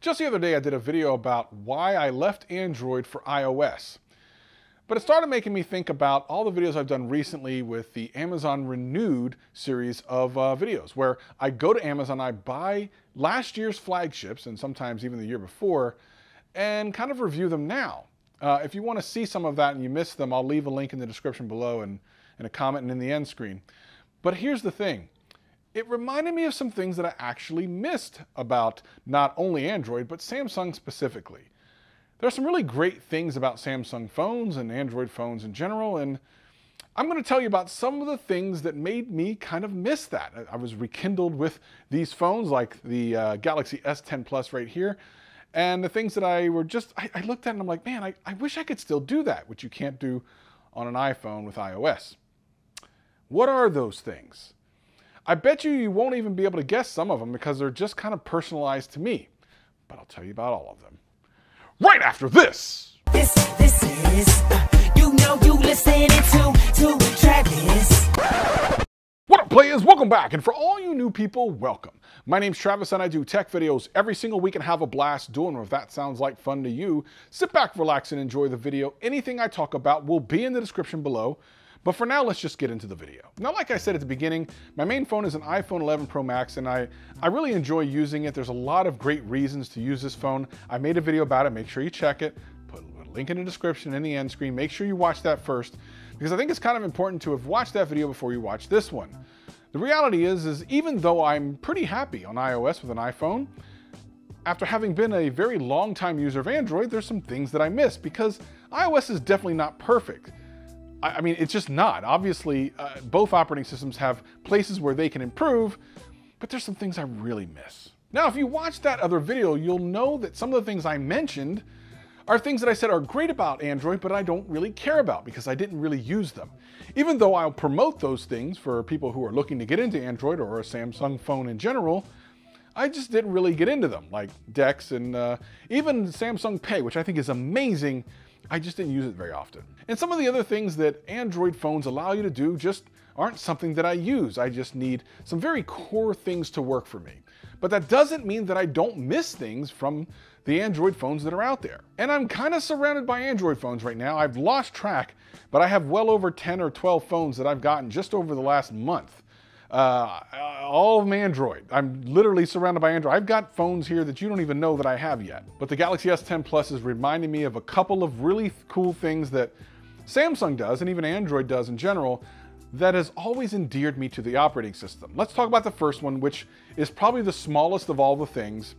Just the other day I did a video about why I left Android for iOS. But it started making me think about all the videos I've done recently with the Amazon Renewed series of videos, where I go to Amazon, I buy last year's flagships, and sometimes even the year before, and kind of review them now. If you want to see some of that and you missed them, I'll leave a link in the description below and a comment and in the end screen. But here's the thing. It reminded me of some things that I actually missed about not only Android, but Samsung specifically. There are some really great things about Samsung phones and Android phones in general, and I'm going to tell you about some of the things that made me kind of miss that. I was rekindled with these phones, like the Galaxy S10 Plus right here, and the things that I looked at and I'm like, man, I wish I could still do that, which you can't do on an iPhone with iOS. What are those things? I bet you won't even be able to guess some of them because they're just kind of personalized to me, but I'll tell you about all of them. Right after this. This is, you know you listening to Travis. What up, players? Welcome back. And for all you new people, welcome. My name's Travis and I do tech videos every single week and have a blast doing them. If that sounds like fun to you, sit back, relax, and enjoy the video. Anything I talk about will be in the description below. But for now, let's just get into the video. Now, like I said at the beginning, my main phone is an iPhone 11 Pro Max, and I really enjoy using it. There's a lot of great reasons to use this phone. I made a video about it. Make sure you check it. Put a link in the description in the end screen. Make sure you watch that first, because I think it's kind of important to have watched that video before you watch this one. The reality is even though I'm pretty happy on iOS with an iPhone, after having been a very long time user of Android, there's some things that I miss, because iOS is definitely not perfect. I mean, it's just not. Obviously, both operating systems have places where they can improve, but there's some things I really miss. Now, if you watch that other video, you'll know that some of the things I mentioned are things that I said are great about Android, but I don't really care about because I didn't really use them. Even though I'll promote those things for people who are looking to get into Android or a Samsung phone in general, I just didn't really get into them, like Dex and even Samsung Pay, which I think is amazing. I just didn't use it very often. And some of the other things that Android phones allow you to do just aren't something that I use. I just need some very core things to work for me. But that doesn't mean that I don't miss things from the Android phones that are out there. And I'm kind of surrounded by Android phones right now. I've lost track, but I have well over 10 or 12 phones that I've gotten just over the last month. All of them Android. I'm literally surrounded by Android. I've got phones here that you don't even know that I have yet. But the Galaxy S10 Plus is reminding me of a couple of really cool things that Samsung does, and even Android does in general, that has always endeared me to the operating system. Let's talk about the first one, which is probably the smallest of all the things,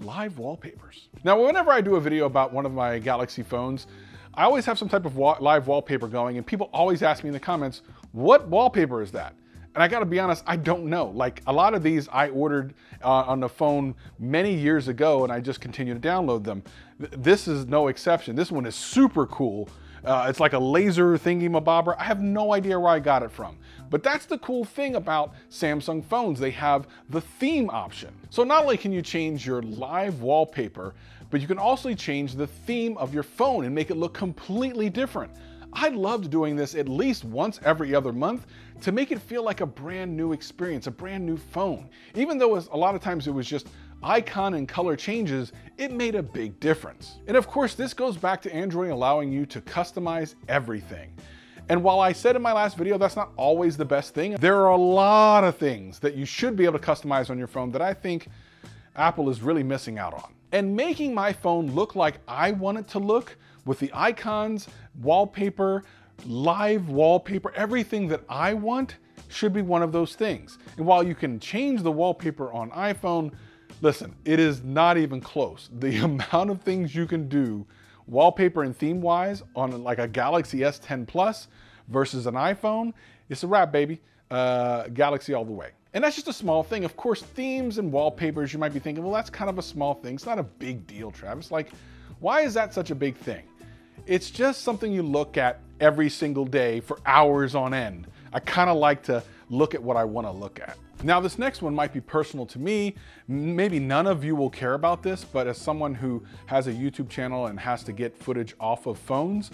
live wallpapers. Now, whenever I do a video about one of my Galaxy phones, I always have some type of live wallpaper going, and people always ask me in the comments, what wallpaper is that? And I gotta be honest, I don't know. Like, a lot of these I ordered on the phone many years ago and I just continue to download them. This is no exception. This one is super cool. It's like a laser thingy-mabobber. I have no idea where I got it from. But that's the cool thing about Samsung phones. They have the theme option. So not only can you change your live wallpaper, but you can also change the theme of your phone and make it look completely different. I loved doing this at least once every other month to make it feel like a brand new experience, a brand new phone. Even though a lot of times it was just icon and color changes, it made a big difference. And of course, this goes back to Android allowing you to customize everything. And while I said in my last video, that's not always the best thing, there are a lot of things that you should be able to customize on your phone that I think Apple is really missing out on. And making my phone look like I want it to look, with the icons, wallpaper, live wallpaper, everything that I want should be one of those things. And while you can change the wallpaper on iPhone, listen, it is not even close. The amount of things you can do wallpaper and theme wise on like a Galaxy S10 Plus versus an iPhone, it's a wrap, baby. Galaxy all the way. And that's just a small thing. Of course, themes and wallpapers, you might be thinking, well, that's kind of a small thing. It's not a big deal, Travis. Like, why is that such a big thing? It's just something you look at every single day for hours on end. I kind of like to look at what I want to look at. Now, this next one might be personal to me. Maybe none of you will care about this, but as someone who has a YouTube channel and has to get footage off of phones,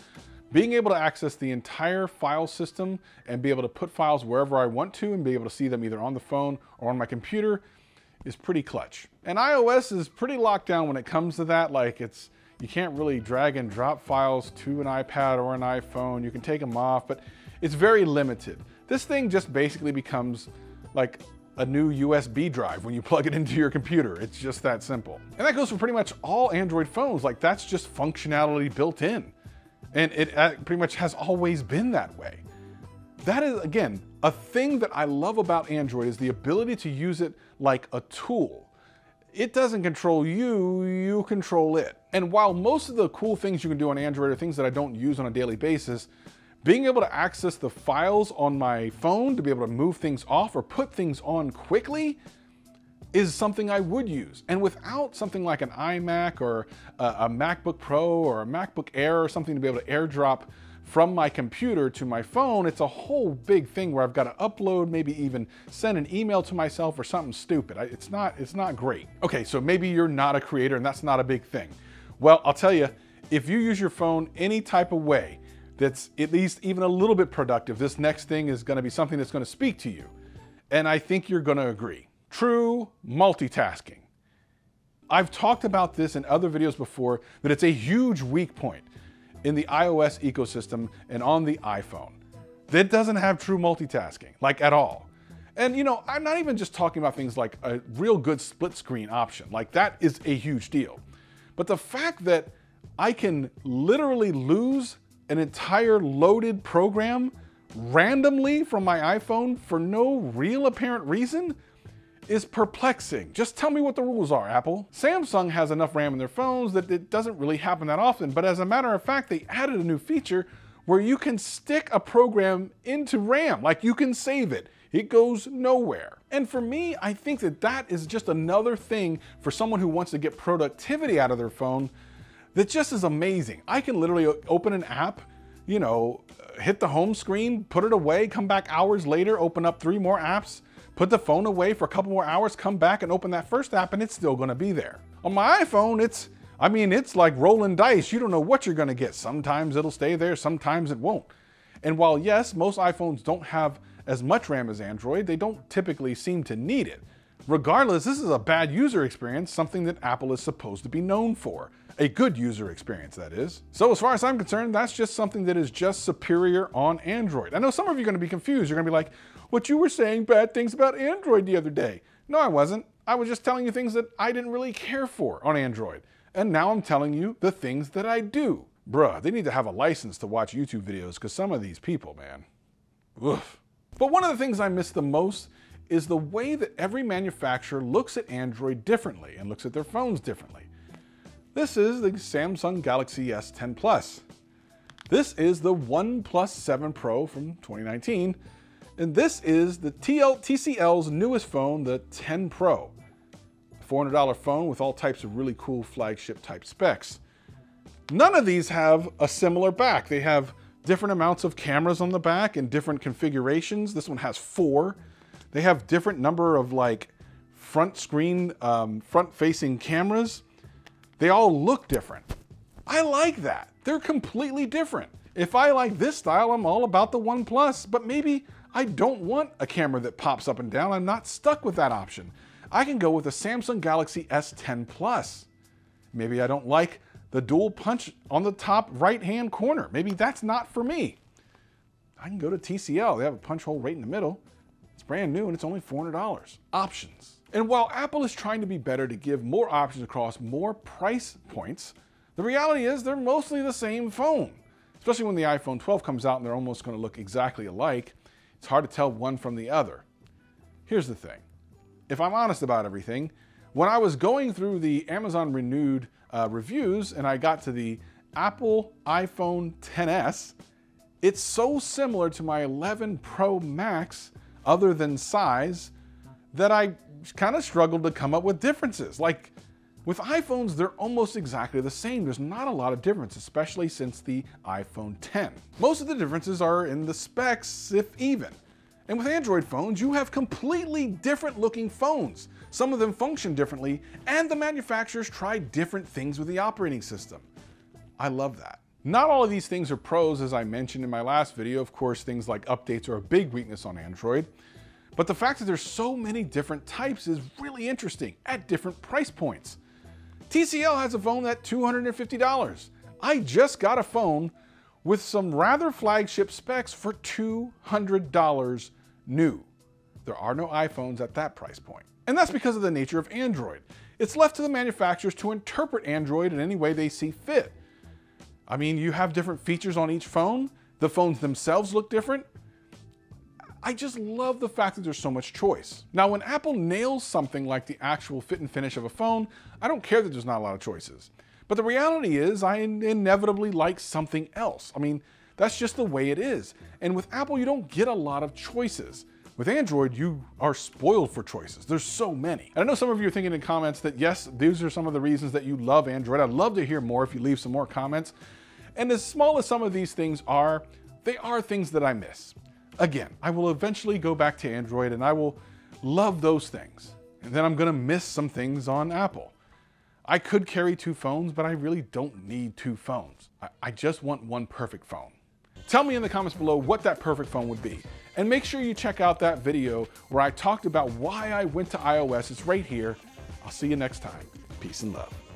being able to access the entire file system and be able to put files wherever I want to and be able to see them either on the phone or on my computer is pretty clutch. And iOS is pretty locked down when it comes to that. Like, it's, you can't really drag and drop files to an iPad or an iPhone. You can take them off, but it's very limited. This thing just basically becomes like a new USB drive when you plug it into your computer. It's just that simple. And that goes for pretty much all Android phones. Like, that's just functionality built in. And it pretty much has always been that way. That is, again, a thing that I love about Android, is the ability to use it like a tool. It doesn't control you, you control it. And while most of the cool things you can do on Android are things that I don't use on a daily basis, being able to access the files on my phone, to be able to move things off or put things on quickly, is something I would use. And without something like an iMac or a MacBook Pro or a MacBook Air or something to be able to airdrop from my computer to my phone, it's a whole big thing where I've got to upload, maybe even send an email to myself or something stupid. It's not great. Okay, so maybe you're not a creator and that's not a big thing. Well, I'll tell you, if you use your phone any type of way that's at least even a little bit productive, this next thing is going to be something that's going to speak to you. And I think you're going to agree. True multitasking. I've talked about this in other videos before, that it's a huge weak point in the iOS ecosystem and on the iPhone. That doesn't have true multitasking, like, at all. And you know, I'm not even just talking about things like a real good split screen option. Like, that is a huge deal. But the fact that I can literally lose an entire loaded program randomly from my iPhone for no real apparent reason is perplexing. Just tell me what the rules are, Apple. Samsung has enough RAM in their phones that it doesn't really happen that often, but as a matter of fact, they added a new feature where you can stick a program into RAM, like, you can save it. It goes nowhere. And for me, I think that that is just another thing for someone who wants to get productivity out of their phone that just is amazing. I can literally open an app, you know, hit the home screen, put it away, come back hours later, open up 3 more apps, put the phone away for a couple more hours, come back and open that first app, and it's still gonna be there. On my iPhone, it's like rolling dice. You don't know what you're gonna get. Sometimes it'll stay there, sometimes it won't. And while, yes, most iPhones don't have as much RAM as Android, they don't typically seem to need it. Regardless, this is a bad user experience, something that Apple is supposed to be known for. A good user experience, that is. So as far as I'm concerned, that's just something that is just superior on Android. I know some of you are gonna be confused. You're gonna be like, "What, you were saying bad things about Android the other day?" No, I wasn't. I was just telling you things that I didn't really care for on Android. And now I'm telling you the things that I do. Bruh, they need to have a license to watch YouTube videos, because some of these people, man. Oof. But one of the things I miss the most is the way that every manufacturer looks at Android differently and looks at their phones differently. This is the Samsung Galaxy S10 Plus. This is the OnePlus 7 Pro from 2019. And this is the TCL's newest phone, the 10 Pro. $400 phone with all types of really cool flagship type specs. None of these have a similar back. They have different amounts of cameras on the back and different configurations. This one has 4. They have different number of, like, front screen, front-facing cameras. They all look different. I like that. They're completely different. If I like this style, I'm all about the OnePlus, but maybe I don't want a camera that pops up and down. I'm not stuck with that option. I can go with a Samsung Galaxy S10 Plus. Maybe I don't like the dual punch on the top right-hand corner. Maybe that's not for me. I can go to TCL. They have a punch hole right in the middle. It's brand new and it's only $400. Options. And while Apple is trying to be better to give more options across more price points, the reality is they're mostly the same phone. Especially when the iPhone 12 comes out and they're almost going to look exactly alike. It's hard to tell one from the other. Here's the thing. If I'm honest about everything, when I was going through the Amazon Renewed reviews and I got to the Apple iPhone XS, it's so similar to my 11 Pro Max, other than size, that I kind of struggled to come up with differences. Like, with iPhones, they're almost exactly the same. There's not a lot of difference, especially since the iPhone X. Most of the differences are in the specs, if even. And with Android phones, you have completely different looking phones. Some of them function differently, and the manufacturers try different things with the operating system. I love that. Not all of these things are pros, as I mentioned in my last video. Of course, things like updates are a big weakness on Android. But the fact that there's so many different types is really interesting at different price points. TCL has a phone at $250. I just got a phone with some rather flagship specs for $200 new. There are no iPhones at that price point. And that's because of the nature of Android. It's left to the manufacturers to interpret Android in any way they see fit. I mean, you have different features on each phone. The phones themselves look different. I just love the fact that there's so much choice. Now, when Apple nails something like the actual fit and finish of a phone, I don't care that there's not a lot of choices. But the reality is I inevitably like something else. I mean, that's just the way it is. And with Apple, you don't get a lot of choices. With Android, you are spoiled for choices. There's so many. And I know some of you are thinking in comments that yes, these are some of the reasons that you love Android. I'd love to hear more if you leave some more comments. And as small as some of these things are, they are things that I miss. Again, I will eventually go back to Android and I will love those things. And then I'm gonna miss some things on Apple. I could carry two phones, but I really don't need two phones. I just want one perfect phone. Tell me in the comments below what that perfect phone would be. And make sure you check out that video where I talked about why I went to iOS. It's right here. I'll see you next time. Peace and love.